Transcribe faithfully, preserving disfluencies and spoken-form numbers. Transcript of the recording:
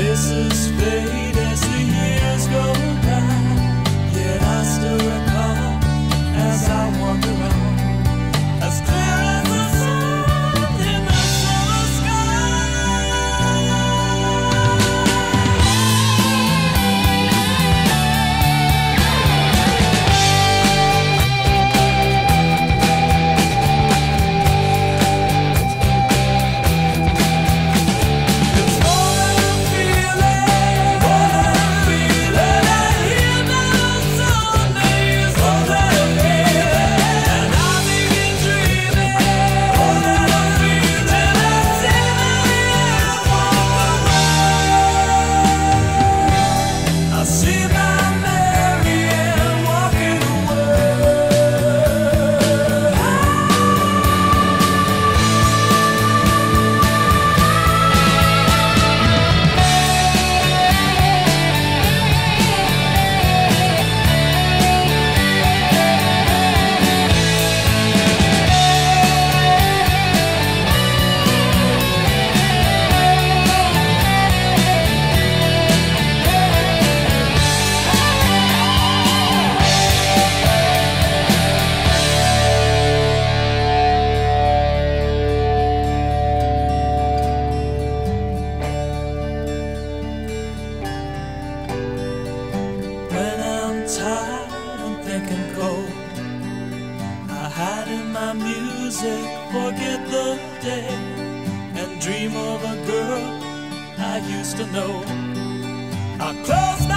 faces fade as the years go by, yet I still recall as I wander around, as clear as the sun in the summer sky. It's more than I'm feeling, more than I'm feeling. I hear those old names, more than I'm feeling. And I begin dreaming, more than I'm feeling. I'm sailing away. I see my Mary Ann walking away. When I'm tired and thinking cold, I hide in my music, forget the day, and dream of a girl I used to know. I close